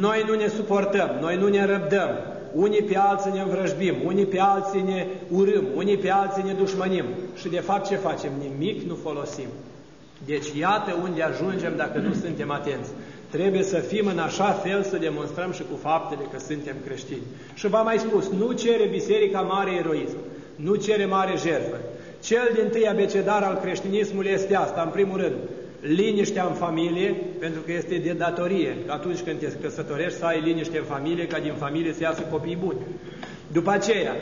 noi nu ne suportăm, noi nu ne răbdăm, unii pe alții ne învrăjbim, unii pe alții ne urâm, unii pe alții ne dușmănim. Și de fapt ce facem? Nimic nu folosim. Deci iată unde ajungem dacă nu suntem atenți. Trebuie să fim în așa fel să demonstrăm și cu faptele că suntem creștini. Și v-am mai spus, nu cere biserica mare eroism, nu cere mare jertfă. Cel din tâi abecedar al creștinismului este asta, în primul rând. Liniștea în familie, pentru că este de datorie, că atunci când te căsătorești să ai liniște în familie, ca din familie să iasă copii buni. După aceea,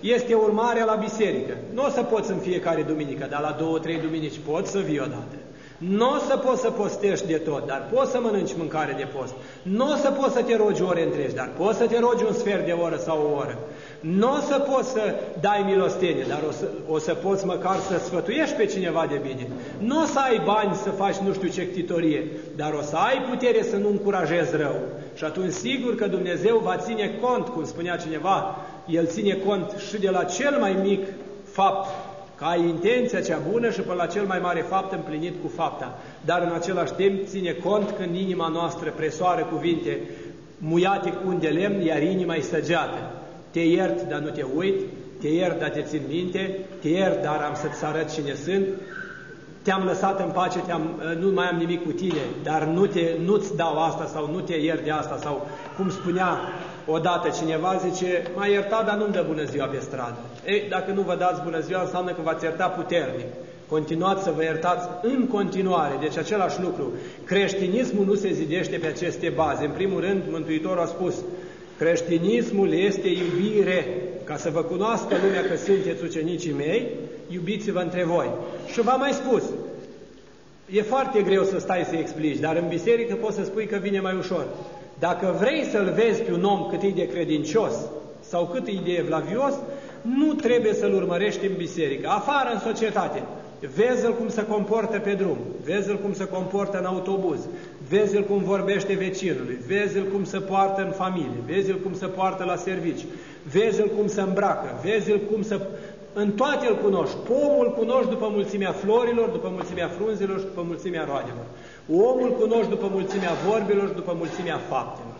este urmarea la biserică. Nu o să poți în fiecare duminică, dar la două, trei duminici poți să vii odată. Nu o să poți să postești de tot, dar poți să mănânci mâncare de post. Nu o să poți să te rogi ore întregi, dar poți să te rogi un sfert de oră sau o oră. Nu o să poți să dai milostenie, dar o să, o să poți măcar să sfătuiești pe cineva de bine. Nu o să ai bani să faci nu știu ce ctitorie, dar o să ai putere să nu încurajezi rău. Și atunci sigur că Dumnezeu va ține cont, cum spunea cineva, El ține cont și de la cel mai mic fapt, că ai intenția cea bună, și până la cel mai mare fapt împlinit cu fapta. Dar în același timp ține cont că în inima noastră presoară cuvinte muiate cu un de lemn, iar inima e săgeată. Te iert, dar nu te uit, te iert, dar te țin minte, te iert, dar am să-ți arăt cine sunt, te-am lăsat în pace, te-am, nu mai am nimic cu tine, dar nu te, nu-ți dau asta sau nu te iert de asta, sau cum spunea odată cineva, zice, m-a iertat, dar nu-mi dă bună ziua pe stradă. Ei, dacă nu vă dați bună ziua, înseamnă că v-ați iertat puternic. Continuați să vă iertați în continuare. Deci același lucru. Creștinismul nu se zidește pe aceste baze. În primul rând, Mântuitorul a spus, creștinismul este iubire. Ca să vă cunoască lumea că sunteți ucenicii mei, iubiți-vă între voi. Și v-am mai spus, e foarte greu să stai să explici, dar în biserică poți să spui că vine mai ușor. Dacă vrei să-l vezi pe un om cât e de credincios sau cât e de evlavios, nu trebuie să-l urmărești în biserică, afară în societate. Vezi-l cum se comportă pe drum, vezi-l cum se comportă în autobuz, vezi-l cum vorbește vecinului, vezi-l cum se poartă în familie, vezi-l cum se poartă la servici, vezi-l cum se îmbracă, vezi-l cum se... În toate îl cunoști. Pomul cunoști după mulțimea florilor, după mulțimea frunzelor și după mulțimea roadelor. Omul cunoști după mulțimea vorbilor și după mulțimea faptelor.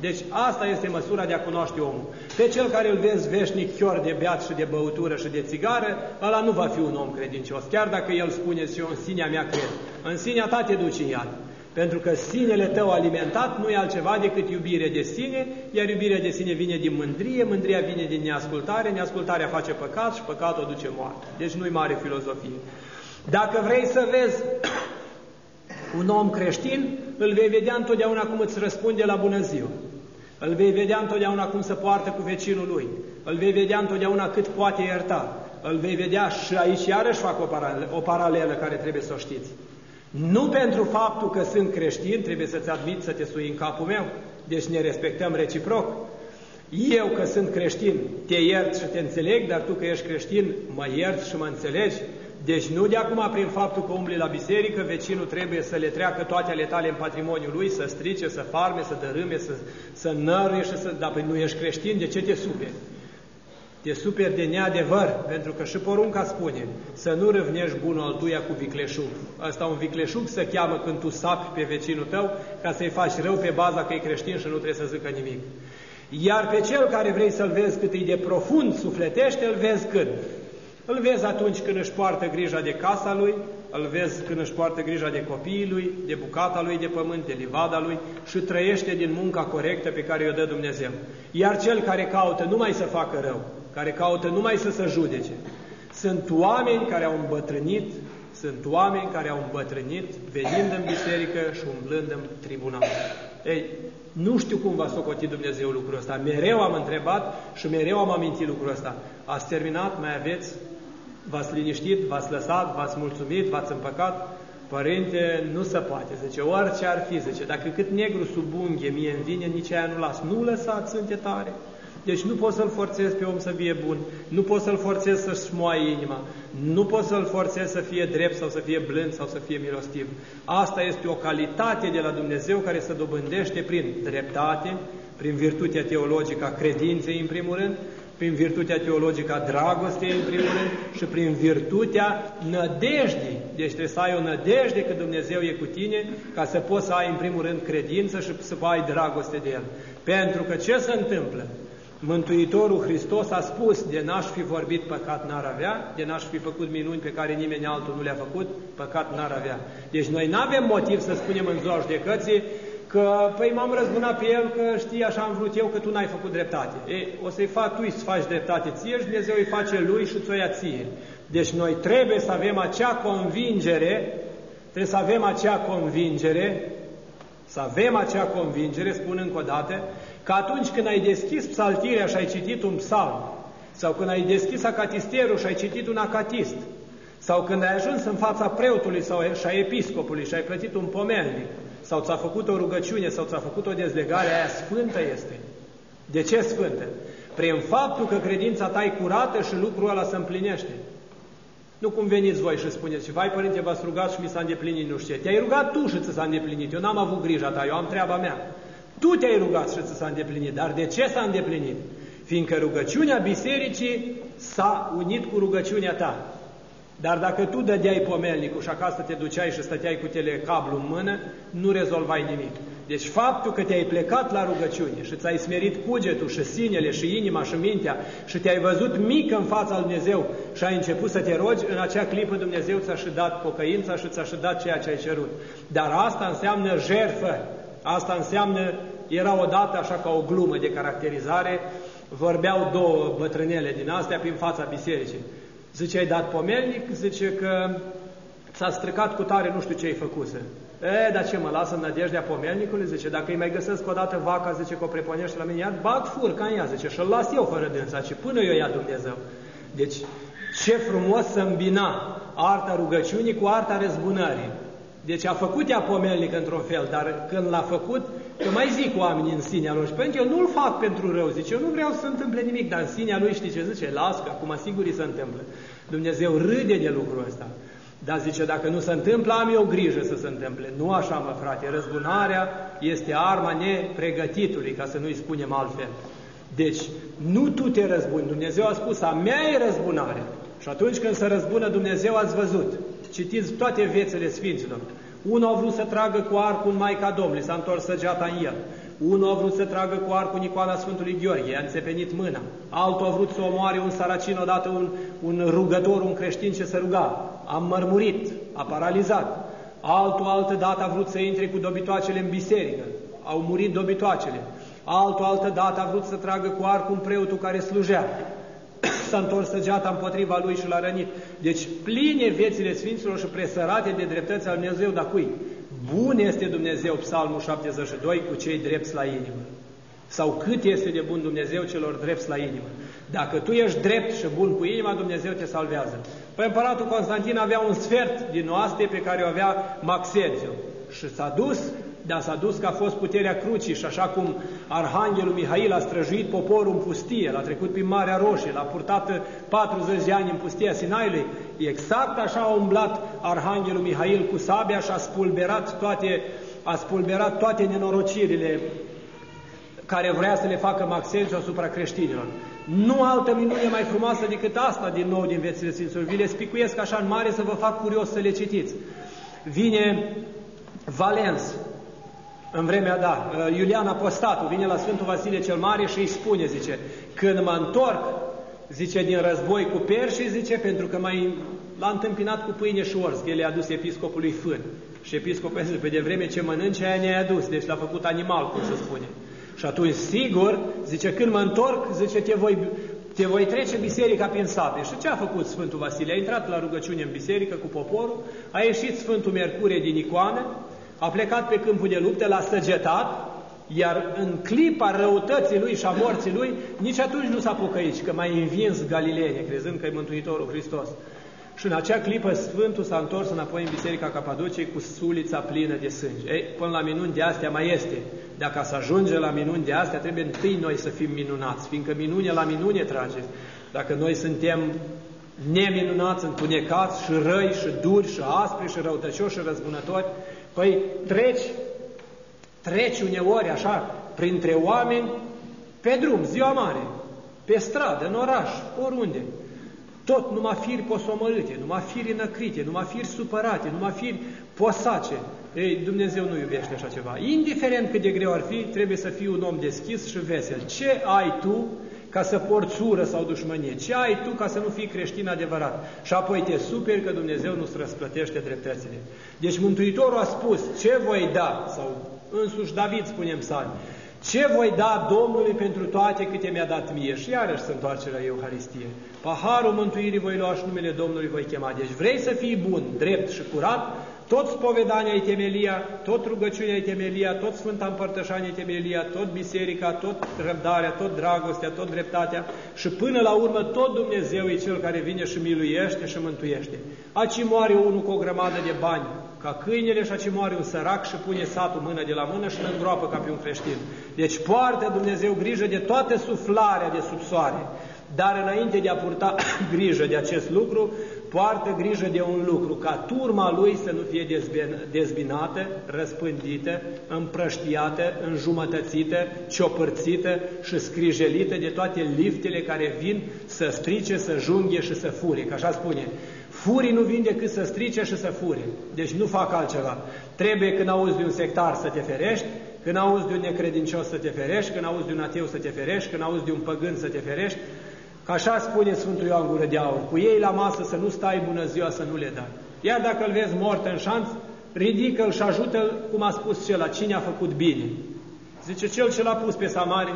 Deci asta este măsura de a cunoaște omul. Pe cel care îl vezi veșnic chior de beat și de băutură și de țigară, ăla nu va fi un om credincios, chiar dacă el spune și eu în sinea mea cred. În sinea ta te duci în iad. Pentru că sinele tău alimentat nu e altceva decât iubire de sine, iar iubirea de sine vine din mândrie, mândria vine din neascultare, neascultarea face păcat și păcatul o duce moarte. Deci nu-i mare filozofie. Dacă vrei să vezi un om creștin, îl vei vedea întotdeauna cum îți răspunde la bună ziua. Îl vei vedea întotdeauna cum se poartă cu vecinul lui. Îl vei vedea întotdeauna cât poate ierta. Îl vei vedea, și aici iarăși fac o paralelă, o paralelă care trebuie să o știți. Nu pentru faptul că sunt creștin trebuie să-ți admit să te sui în capul meu, deci ne respectăm reciproc. Eu că sunt creștin te iert și te înțeleg, dar tu că ești creștin mă iert și mă înțelegi. Deci nu de acum prin faptul că umbli la biserică, vecinul trebuie să le treacă toate ale tale în patrimoniul lui, să strice, să farme, să dărâme, să, să năruie și să... Dar nu ești creștin, de ce te superi? Te superi de neadevăr, pentru că și porunca spune să nu răvnești bunul altuia cu vicleșug. Ăsta un vicleșug se cheamă când tu sapi pe vecinul tău ca să-i faci rău pe baza că e creștin și nu trebuie să zică nimic. Iar pe cel care vrei să-l vezi cât e de profund sufletește, îl vezi când? Îl vezi atunci când își poartă grija de casa lui, îl vezi când își poartă grija de copiii lui, de bucata lui de pământ, de livada lui și trăiește din munca corectă pe care i-o dă Dumnezeu. Iar cel care caută numai să facă rău, care caută numai să se judece, sunt oameni care au îmbătrânit, sunt oameni care au îmbătrânit venind în biserică și umblând în tribunal. Ei, nu știu cum v-a socotit Dumnezeu lucrul ăsta, mereu am întrebat și mereu am amintit lucrul ăsta. Ați terminat, mai aveți... V-ați liniștit, v-ați lăsat, v-ați mulțumit, v-ați împăcat? Părinte, nu se poate, zice, orice ar fi, zice, dacă cât negru sub unghie mie îmi vine, nici aia nu las. Nu lăsați, sunte tare. Deci nu poți să-l forțezi pe om să fie bun, nu poți să-l forțezi să-și smoaie inima, nu poți să-l forțezi să fie drept sau să fie blând sau să fie milostiv. Asta este o calitate de la Dumnezeu care se dobândește prin dreptate, prin virtutea teologică a credinței, în primul rând, prin virtutea teologică a dragostei, în primul rând, și prin virtutea nădejdii. Deci trebuie să ai o nădejde că Dumnezeu e cu tine, ca să poți să ai, în primul rând, credință și să ai dragoste de El. Pentru că ce se întâmplă? Mântuitorul Hristos a spus, de n-aș fi vorbit, păcat n-ar avea, de n-aș fi făcut minuni pe care nimeni altul nu le-a făcut, păcat n-ar avea. Deci noi n-avem motiv să spunem în ziua judecății, că, păi, m-am răzbunat pe el, că știi, așa am vrut eu, că tu n-ai făcut dreptate. E, o să-i faci tu să faci dreptate ție și Dumnezeu îi face lui și ți-o ia ție. Deci noi trebuie să avem acea convingere, trebuie să avem acea convingere, să avem acea convingere, spun încă o dată, că atunci când ai deschis psaltirea și ai citit un psalm, sau când ai deschis acatisteriul și ai citit un acatist, Sau când ai ajuns în fața preotului sau și a episcopului și ai plătit un pomelnic, sau ți-a făcut o rugăciune, sau ți-a făcut o dezlegare, aia sfântă este. De ce sfântă? Prin faptul că credința ta e curată și lucrul ăla se împlinește. Nu cum veniți voi și spuneți, vai părinte, v-ați rugat și mi s-a îndeplinit, nu știu. Te-ai rugat tu și ți s-a îndeplinit, eu n-am avut grija ta, eu am treaba mea. Tu te-ai rugat și ți s-a îndeplinit, dar de ce s-a îndeplinit? Fiindcă rugăciunea bisericii s-a unit cu rugăciunea ta. Dar dacă tu dădeai pomelnicul și acasă te duceai și stăteai cu telecablu în mână, nu rezolvai nimic. Deci faptul că te-ai plecat la rugăciune și ți-ai smerit cugetul și sinele și inima și mintea și te-ai văzut mic în fața lui Dumnezeu și ai început să te rogi, în acea clipă Dumnezeu ți-a și dat pocăința și ți-a și dat ceea ce ai cerut. Dar asta înseamnă jertfă. Asta înseamnă, era odată așa ca o glumă de caracterizare, vorbeau două bătrânele din astea prin fața bisericii. Zice, ai dat pomelnic, zice că s-a stricat cu tare, nu știu ce-i făcuse. E, dar ce mă lasă în nădejdea pomelnicului? Zice, dacă îi mai găsesc o dată vaca, zice, că o preponește la mine, iar bat furca în ea, zice, și-l las eu fără dânsa, ci până eu ia Dumnezeu. Deci, ce frumos să îmbina arta rugăciunii cu arta răzbunării. Deci a făcut ea pomelnic într-un fel, dar când l-a făcut, că mai zic oamenii în sinea lui, pentru că eu nu-l fac pentru rău, zice, eu nu vreau să se întâmple nimic, dar în sinea lui știi ce zice, las că acum sigur îi se întâmplă. Dumnezeu râde de lucrul ăsta, dar zice, dacă nu se întâmplă, am eu grijă să se întâmple. Nu așa, mă frate, răzbunarea este arma nepregătitului, ca să nu-i spunem altfel. Deci, nu tu te răzbuni, Dumnezeu a spus, a mea e răzbunarea. Și atunci când se răzbună Dumnezeu, ați văzut, citiți toate viețile Sfinților. Unul a vrut să tragă cu arcul în Maica Domnului, s-a întors săgeata în el. Unul a vrut să tragă cu arcul în icoana Sfântului Gheorghe, i-a înțepenit mâna. Altul a vrut să omoare un saracin, odată un, un rugător, un creștin ce se ruga. A mărmurit, a paralizat. Altul altă dată a vrut să intre cu dobitoacele în biserică, au murit dobitoacele. Altul altă dată a vrut să tragă cu arcul în preotul care slujea. S-a întors săgeata împotriva lui și l-a rănit. Deci pline viețile Sfinților și presărate de dreptăți al Dumnezeu, dar cui? Bun este Dumnezeu, Psalmul șaptezeci și doi, cu cei drepți la inimă. Sau cât este de bun Dumnezeu celor drepți la inimă. Dacă tu ești drept și bun cu inima, Dumnezeu te salvează. Păi împăratul Constantin avea un sfert din oaste pe care o avea Maxențiu. Și s-a dus, dar s-a dus că a fost puterea crucii și așa cum Arhanghelul Mihail a străjuit poporul în pustie, l-a trecut prin Marea Roșie, l-a purtat patruzeci de ani în pustia Sinailui, exact așa a umblat Arhanghelul Mihail cu sabia și a spulberat toate, a spulberat toate nenorocirile care vrea să le facă Maxențiu asupra creștinilor. Nu altă minune mai frumoasă decât asta, din nou, din viețile Sfinților. Vi le spicuiesc așa în mare să vă fac curios să le citiți. Vine Valens, în vremea, da, Iulian Apostatul vine la Sfântul Vasile cel Mare și îi spune, zice, când mă întorc, zice, din război cu perșii, zice, pentru că mai l-a întâmpinat cu pâine și orz, că el i-a adus episcopului fân. Și episcopul zice, pe de vreme ce mănânci, aia ne-ai adus, deci l-a făcut animal, cum se spune. Și atunci, sigur, zice, când mă întorc, zice, te voi, te voi trece biserica prin sate. Și ce a făcut Sfântul Vasile? A intrat la rugăciune în biserică cu poporul, a ieșit Sfântul Mercurie din icoană, a plecat pe câmpul de luptă, l-a săgetat, iar în clipa răutății lui și a morții lui, nici atunci nu s-a pocăit, că mai învins galilene, crezând că e Mântuitorul Hristos. Și în acea clipă Sfântul s-a întors înapoi în Biserica Capadociei cu sulița plină de sânge. Ei, până la minuni de astea mai este. Dacă să ajunge la minuni de astea, trebuie întâi noi să fim minunați, fiindcă minune la minune trage. Dacă noi suntem neminunați, întunecați și răi și duri și aspri și răutăcioși și răzbunători, păi treci, treci uneori așa, printre oameni, pe drum, ziua mare, pe stradă, în oraș, oriunde. Tot numai firi posomărâte, numai firi năcrite, numai firi supărate, numai firi posace. Ei, Dumnezeu nu iubește așa ceva. Indiferent cât de greu ar fi, trebuie să fii un om deschis și vesel. Ce ai tu ca să porți ură sau dușmănie? Ce ai tu ca să nu fii creștin adevărat? Și apoi te superi că Dumnezeu nu-ți răsplătește dreptățile. Deci Mântuitorul a spus, ce voi da, sau însuși David spune în psalmi, ce voi da Domnului pentru toate câte mi-a dat mie? Și iarăși se întoarce la Euharistie. Paharul mântuirii voi lua și numele Domnului voi chema. Deci vrei să fii bun, drept și curat, tot spovedania-i temelia, tot rugăciunea-i temelia, tot Sfânta Împărtășanie-i temelia, tot biserica, tot răbdarea, tot dragostea, tot dreptatea și până la urmă tot Dumnezeu e Cel care vine și miluiește și mântuiește. Aci moare unul cu o grămadă de bani, ca câinele, și aci moare un sărac și pune satul mână de la mână și îl îngroapă ca pe un creștin. Deci poartă Dumnezeu grijă de toată suflarea de sub soare. Dar înainte de a purta grijă de acest lucru, poartă grijă de un lucru, ca turma lui să nu fie dezbinată, răspândită, împrăștiată, înjumătățită, ciopărțită și scrijelită de toate liftele care vin să strice, să junghe și să fure. Că așa spune, furii nu vin decât să strice și să fure. Deci nu fac altceva. Trebuie când auzi de un sectar să te ferești, când auzi de un necredincios să te ferești, când auzi de un ateu să te ferești, când auzi de un păgân să te ferești. Că așa spune Sfântul Ioan Gură de Aur, cu ei la masă să nu stai, bună ziua să nu le dai. Iar dacă îl vezi mort în șanț, ridică-l și ajută-l, cum a spus cel, cine a făcut bine. Zice, cel ce l-a pus pe, Samari,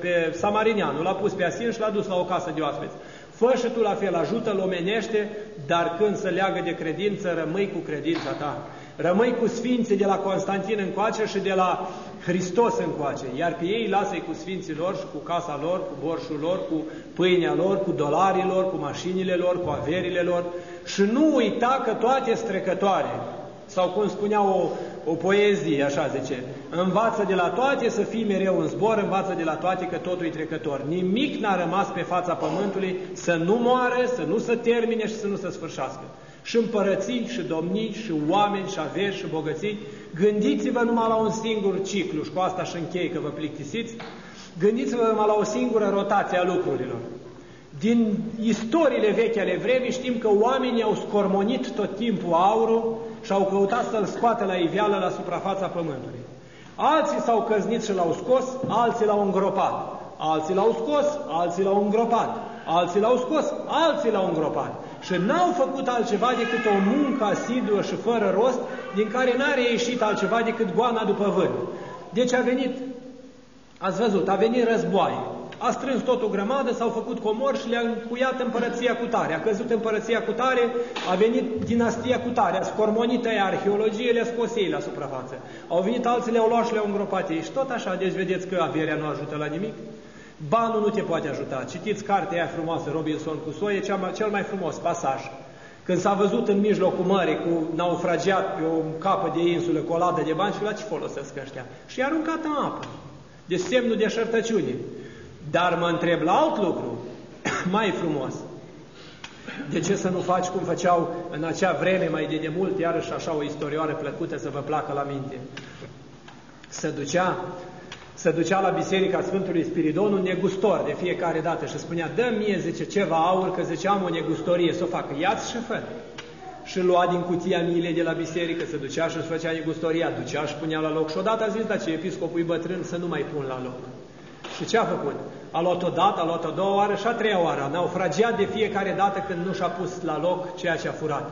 pe Samarinianul, l-a pus pe Asin și l-a dus la o casă de oaspeți. Fă și tu la fel, ajută-l, omenește, dar când se leagă de credință, rămâi cu credința ta. Rămâi cu sfinții de la Constantin încoace și de la Hristos încoace, iar pe ei lasă-i cu sfinții lor și cu casa lor, cu borșul lor, cu pâinea lor, cu dolarii lor, cu mașinile lor, cu averile lor. Și nu uita că toate strecătoare, sau cum spunea o, o poezie, așa zice, învață de la toate să fii mereu în zbor, învață de la toate că totul e trecător. Nimic n-a rămas pe fața pământului să nu moară, să nu se termine și să nu se sfârșească. Și împărății, și domnii, și oameni, și averi, și bogății, gândiți-vă numai la un singur ciclu, și cu asta și închei că vă plictisiți, gândiți-vă numai la o singură rotație a lucrurilor. Din istoriile vechi ale vremii știm că oamenii au scormonit tot timpul aurul și au căutat să-l scoată la iveală la suprafața pământului. Alții s-au căznit și l-au scos, alții l-au îngropat, alții l-au scos, alții l-au îngropat, alții l-au scos, alții l-au îngropat. Și n-au făcut altceva decât o muncă asiduă și fără rost, din care n-a reieșit altceva decât goana după vânt. Deci a venit, ați văzut, a venit războaie, a strâns tot o grămadă, s-au făcut comori și le-a încuiat împărăția cutare, a căzut împărăția cutare, a venit dinastia cutare, a scormonit aia arheologie, le-a scos ei la suprafață. Au venit alții, le-au luat și le-au îngropat ei. Și tot așa, deci vedeți că averea nu ajută la nimic. Banul nu te poate ajuta. Citiți cartea aia frumoasă, Robinson Crusoe, e cel mai frumos pasaj. Când s-a văzut în mijlocul mării cu naufragiat pe o capă de insulă cu o ladă de bani, și la ce folosesc ăștia? Și i-a aruncat în apă. Deci semnul de șertăciune. Dar mă întreb la alt lucru, mai frumos. De ce să nu faci cum făceau în acea vreme mai de demult, iarăși așa o istorioară plăcută să vă placă la minte. Să ducea... Se ducea la biserica Sfântului Spiridon un negustor de fiecare dată și spunea, dă mie, zice, ceva aur, că zice, am o negustorie, să o fac, ia-ți și fă. Și lua din cutia miile de la biserică, se ducea și își făcea negustoria, ducea și punea la loc. Și odată a zis, da, ce episcopul e bătrân, să nu mai pun la loc. Și ce a făcut? A luat o dată, a luat o doua oară și a treia oară. A naufragiat de fiecare dată când nu și-a pus la loc ceea ce a furat.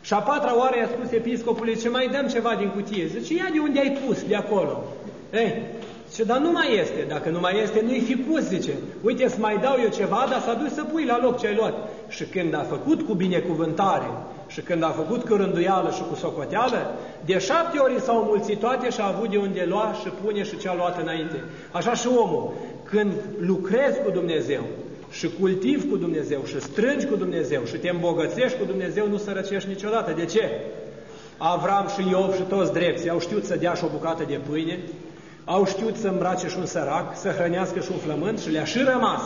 Și a patra oară i-a spus episcopului, ce mai dăm ceva din cutie. Zice, ia de unde ai pus, de acolo. Ei, zice, dar nu mai este. Dacă nu mai este, nu-i fi pus, zice. Uite, îți mai dau eu ceva, dar s-a dus să pui la loc ce ai luat. Și când a făcut cu binecuvântare, și când a făcut cu rânduială și cu socoteală, de șapte ori s-au mulțit toate și a avut de unde lua și pune și ce a luat înainte. Așa și omul, când lucrezi cu Dumnezeu și cultivi cu Dumnezeu și strângi cu Dumnezeu și te îmbogățești cu Dumnezeu, nu sărăcești niciodată. De ce? Avram și Iov și toți drepții au știut să dea și o bucată de pâine, au știut să îmbrace și un sărac, să hrănească și un flământ și le-a și rămas.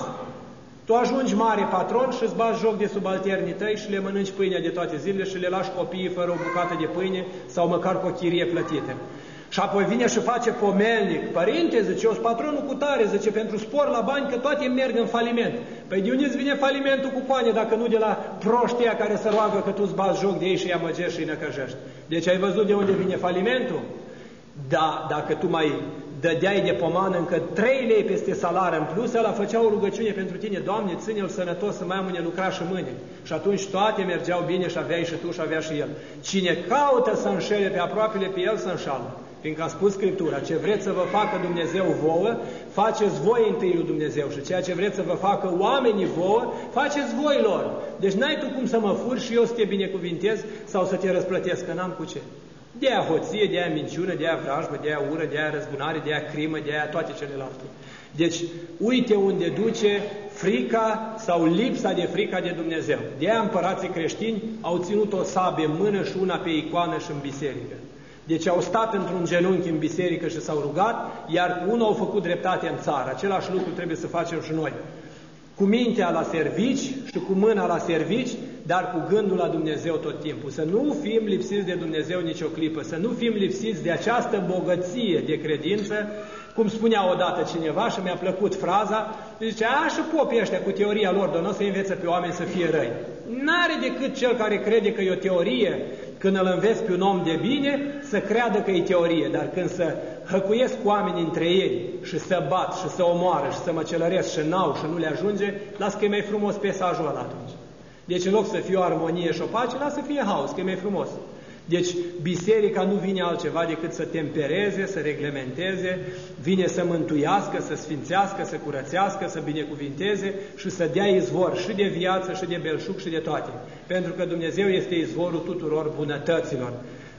Tu ajungi mare patron și îți bagi joc de subalternii tăi și le mănânci pâinea de toate zilele și le lași copiii fără o bucată de pâine sau măcar cu o chirie plătită. Și apoi vine și face pomelnic. Părinte, zice, eu sunt patronul cu tare, zice, pentru spor la bani, că toate merg în faliment. Păi de unde îți vine falimentul cu coane, dacă nu de la proștia care se roagă că tu îți bagi joc de ei și îi amăgești și îi năcăjești? Deci ai văzut de unde vine falimentul? Da, dacă tu mai dădeai de pomană încă trei lei peste salar în plus, ăla făcea o rugăciune pentru tine, Doamne, ține-l sănătos să mai am unde lucra și mâine. Și atunci toate mergeau bine și aveai și tu și avea și el. Cine caută să înșele pe aproapele, pe el să înșală. Fiindcă a spus Scriptura, ce vreți să vă facă Dumnezeu vouă, faceți voi întâi lui Dumnezeu și ceea ce vreți să vă facă oamenii vouă, faceți voi lor. Deci n-ai tu cum să mă furi și eu să te binecuvintez sau să te răsplătesc, că n-am cu ce. De-aia hoție, de-aia minciună, de-aia vrajbă, de-aia ură, de-aia răzbunare, de-aia crimă, de-aia toate celelalte. Deci uite unde duce frica sau lipsa de frica de Dumnezeu. De-aia împărații creștini au ținut o sabie în mână și una pe icoană și în biserică. Deci au stat într-un genunchi în biserică și s-au rugat, iar unul au făcut dreptate în țară. Același lucru trebuie să facem și noi. Cu mintea la servici și cu mâna la servici, dar cu gândul la Dumnezeu tot timpul. Să nu fim lipsiți de Dumnezeu nicio clipă, să nu fim lipsiți de această bogăție de credință. Cum spunea odată cineva și mi-a plăcut fraza, zice, a, și popii ăștia cu teoria lor, doar nu o să învețe pe oameni să fie răi. N-are decât cel care crede că e o teorie, când îl înveți pe un om de bine, să creadă că e teorie, dar când să hăcuiesc oamenii între ei și să bat și să omoară și să măcelăresc și n-au și nu le ajunge, lasă că e mai frumos peisajul ăla atunci. Deci în loc să fie o armonie și o pace, lasă să fie haos, că e mai frumos. Deci biserica nu vine altceva decât să tempereze, să reglementeze, vine să mântuiască, să sfințească, să curățească, să binecuvinteze și să dea izvor și de viață, și de belșug, și de toate. Pentru că Dumnezeu este izvorul tuturor bunătăților,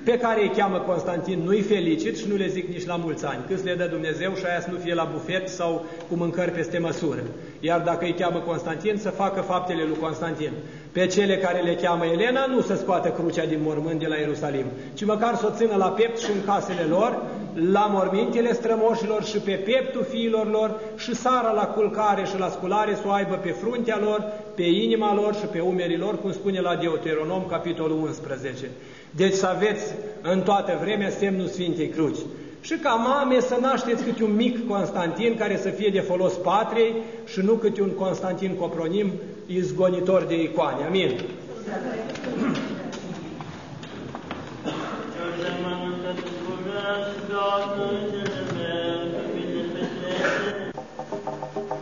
pe care îi cheamă Constantin, nu-i felicit și nu le zic nici la mulți ani, cât le dă Dumnezeu și aia să nu fie la bufet sau cu mâncări peste măsură. Iar dacă îi cheamă Constantin, să facă faptele lui Constantin. Pe cele care le cheamă Elena, nu să scoată crucea din mormânt de la Ierusalim, ci măcar să o țină la pept și în casele lor, la mormintele strămoșilor și pe peptul fiilor lor, și sara la culcare și la sculare să o aibă pe fruntea lor, pe inima lor și pe umerii lor, cum spune la Deuteronom, capitolul unsprezece. Deci să aveți în toată vremea semnul Sfintei Cruci. Și ca mame să nașteți câte un mic Constantin care să fie de folos patriei și nu câte un Constantin Copronim, izgonitor de icoane. Amin.